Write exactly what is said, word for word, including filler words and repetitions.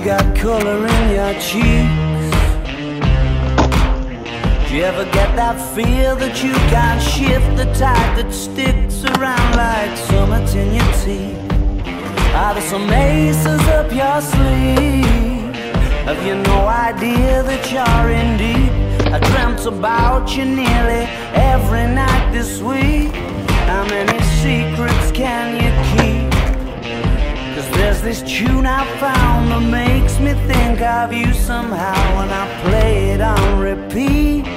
you got color in your cheeks. Do you ever get that feel that you can't shift the tide that sticks around like summits in your teeth? Are there some aces up your sleeve? Have you no idea that you're in deep? I dreamt about you nearly every night this week. How many secrets can you keep? Cause there's this tune I found that makes me think of you somehow, and I play it on repeat.